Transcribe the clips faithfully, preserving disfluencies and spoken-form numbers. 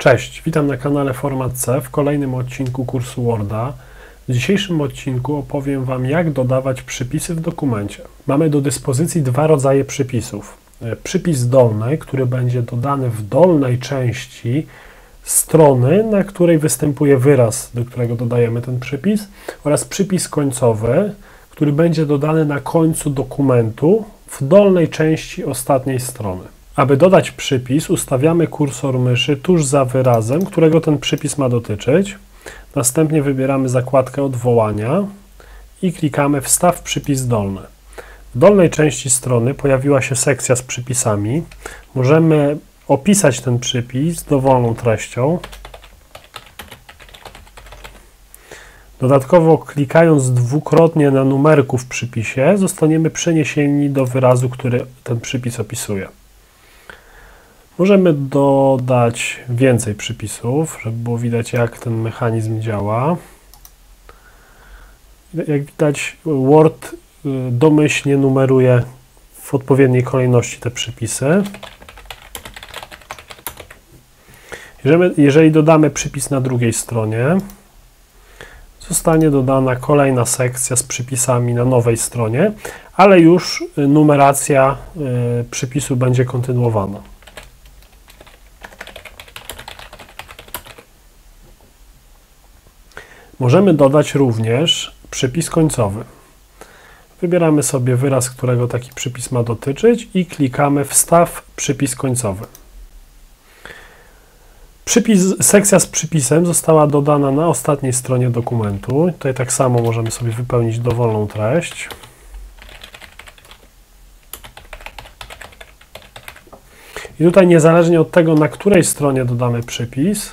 Cześć, witam na kanale Format C w kolejnym odcinku kursu Worda. W dzisiejszym odcinku opowiem Wam, jak dodawać przypisy w dokumencie. Mamy do dyspozycji dwa rodzaje przypisów. Przypis dolny, który będzie dodany w dolnej części strony, na której występuje wyraz, do którego dodajemy ten przypis, oraz przypis końcowy, który będzie dodany na końcu dokumentu w dolnej części ostatniej strony. Aby dodać przypis, ustawiamy kursor myszy tuż za wyrazem, którego ten przypis ma dotyczyć. Następnie wybieramy zakładkę odwołania i klikamy Wstaw przypis dolny. W dolnej części strony pojawiła się sekcja z przypisami. Możemy opisać ten przypis dowolną treścią. Dodatkowo, klikając dwukrotnie na numerku w przypisie, zostaniemy przeniesieni do wyrazu, który ten przypis opisuje. Możemy dodać więcej przypisów, żeby było widać, jak ten mechanizm działa. Jak widać, Word domyślnie numeruje w odpowiedniej kolejności te przypisy. Jeżeli dodamy przypis na drugiej stronie, zostanie dodana kolejna sekcja z przypisami na nowej stronie, ale już numeracja przypisu będzie kontynuowana. Możemy dodać również przypis końcowy. Wybieramy sobie wyraz, którego taki przypis ma dotyczyć i klikamy Wstaw przypis końcowy. Przypis, sekcja z przypisem została dodana na ostatniej stronie dokumentu. Tutaj tak samo możemy sobie wypełnić dowolną treść. I tutaj niezależnie od tego, na której stronie dodamy przypis,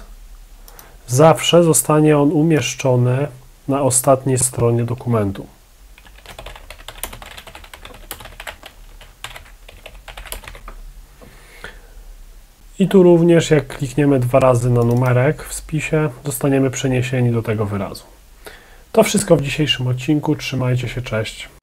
zawsze zostanie on umieszczony na ostatniej stronie dokumentu. I tu również, jak klikniemy dwa razy na numerek w spisie, zostaniemy przeniesieni do tego wyrazu. To wszystko w dzisiejszym odcinku. Trzymajcie się, cześć.